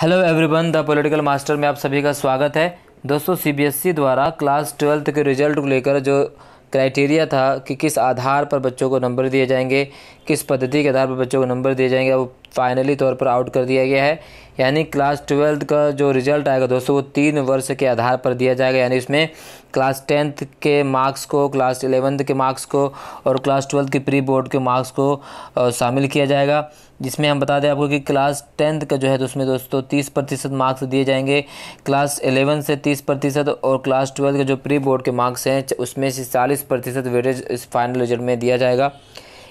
Hello everyone, the political master में आप सभी का स्वागत है। दोस्तों, सीबीएसई द्वारा क्लास 12th के रिजल्ट को लेकर जो क्राइटेरिया था कि किस आधार पर बच्चों को नंबर दिए जाएंगे, किस पद्धति के आधार पर बच्चों को नंबर दिए जाएंगे, वो फाइनली तौर पर आउट कर दिया गया है। यानी क्लास 12th का जो रिज़ल्ट आएगा दोस्तों, वो 3 वर्ष के आधार पर दिया जाएगा। यानी इसमें क्लास 10th के मार्क्स को, क्लास 11th के मार्क्स को और क्लास 12th के प्री बोर्ड के मार्क्स को शामिल किया जाएगा। जिसमें हम बता दें आपको कि क्लास 10th का जो है तो उसमें दोस्तों 30% मार्क्स दिए जाएंगे, क्लास 11 से 30% और क्लास 12 के जो प्री बोर्ड के मार्क्स हैं उसमें से 40% वेटेज इस फाइनल रिजल्ट में दिया जाएगा।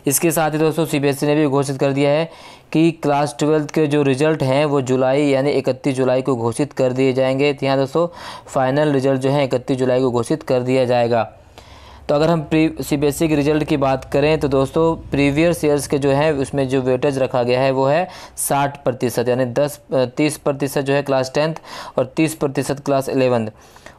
इसके साथ ही दोस्तों सीबीएसई ने भी घोषित कर दिया है कि क्लास 12th के जो रिज़ल्ट हैं वो जुलाई यानी 31 जुलाई को घोषित कर दिए जाएंगे। तो यहाँ दोस्तों फाइनल रिज़ल्ट जो है 31 जुलाई को घोषित कर दिया जाएगा। तो अगर हम सीबीएसई के रिज़ल्ट की बात करें तो दोस्तों प्रीवियस ईयर्स के जो है उसमें जो वेटेज रखा गया है वो है 60%, यानी 30% जो है क्लास 10th और 30% क्लास 11th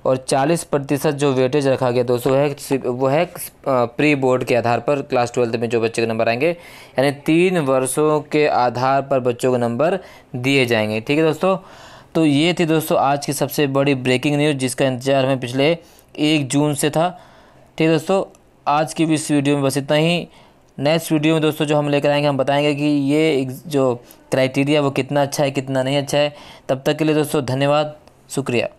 और 40% जो वेटेज रखा गया दोस्तों है वो है प्री बोर्ड के आधार पर क्लास 12th में जो बच्चे के नंबर आएंगे। यानी 3 वर्षों के आधार पर बच्चों के नंबर दिए जाएंगे। ठीक है दोस्तों, तो ये थी दोस्तों आज की सबसे बड़ी ब्रेकिंग न्यूज़ जिसका इंतज़ार हमें पिछले 1 जून से था। ठीक है दोस्तों, आज की भी इस वीडियो में बस इतना ही। नेक्स्ट वीडियो में दोस्तों जो हम लेकर आएंगे हम बताएंगे कि ये जो क्राइटेरिया वो कितना अच्छा है, कितना नहीं अच्छा है। तब तक के लिए दोस्तों धन्यवाद, शुक्रिया।